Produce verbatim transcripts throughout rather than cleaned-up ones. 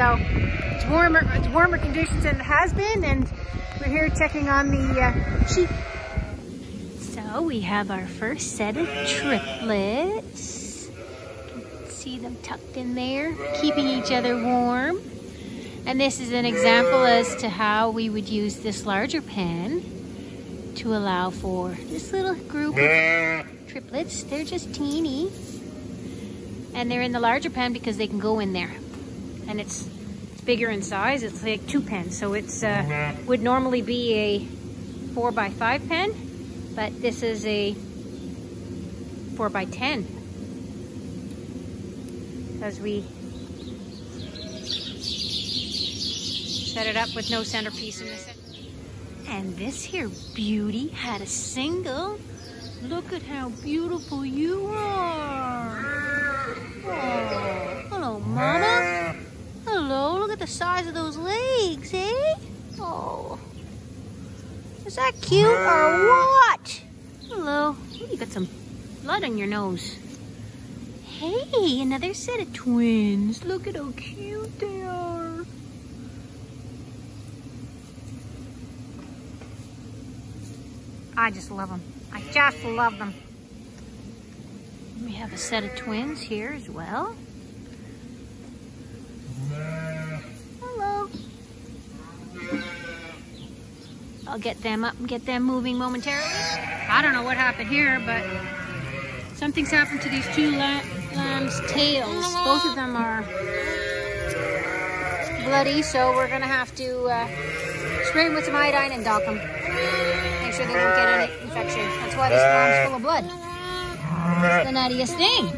So it's warmer, it's warmer conditions than it has been, and we're here checking on the uh, sheep. So we have our first set of triplets. You can see them tucked in there, keeping each other warm. And this is an example as to how we would use this larger pen to allow for this little group of triplets. They're just teeny. And they're in the larger pen because they can go in there. And it's, it's bigger in size. It's like two pens. So it's uh, would normally be a four by five pen, but this is a four by ten. Because we set it up with no centerpiece in this. And this here beauty had a single. Look at how beautiful you are. Oh, hello, Mama. Hello, look at the size of those legs, eh? Oh, is that cute or what? Hello. Ooh, you got some blood on your nose. Hey, another set of twins. Look at how cute they are. I just love them. I just love them. We have a set of twins here as well. Hello. I'll get them up and get them moving momentarily. I don't know what happened here, but something's happened to these two lambs' tails. Both of them are bloody, so we're gonna have to uh, spray them with some iodine and dock them. Make sure they don't get any infection. That's why this lamb's full of blood. That's the nuttiest thing.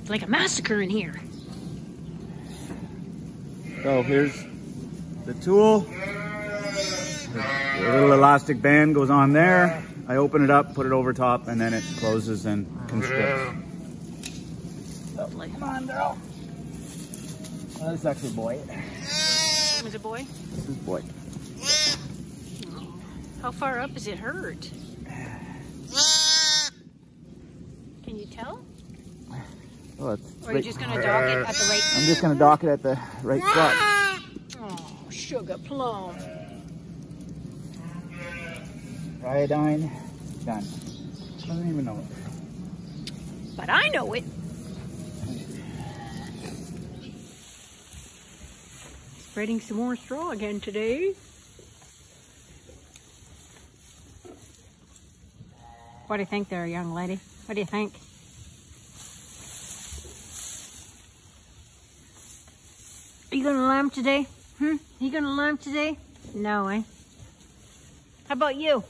It's like a massacre in here. So here's the tool. The little elastic band goes on there. I open it up, put it over top, and then it closes and constricts. Lovely. Come on, girl. Oh, that's actually a boy. Is it boy? This is boy. How far up is it hurt? Can you tell? Well, it's or are you just going to dock it at the right spot? I'm just going to dock it at the right spot. Oh, sugar plum. Iodine, done. I don't even know it. But I know it. Spreading some more straw again today. What do you think there, young lady? What do you think? Are you gonna lamb today? Hmm? Are you gonna lamb today? No, eh? How about you?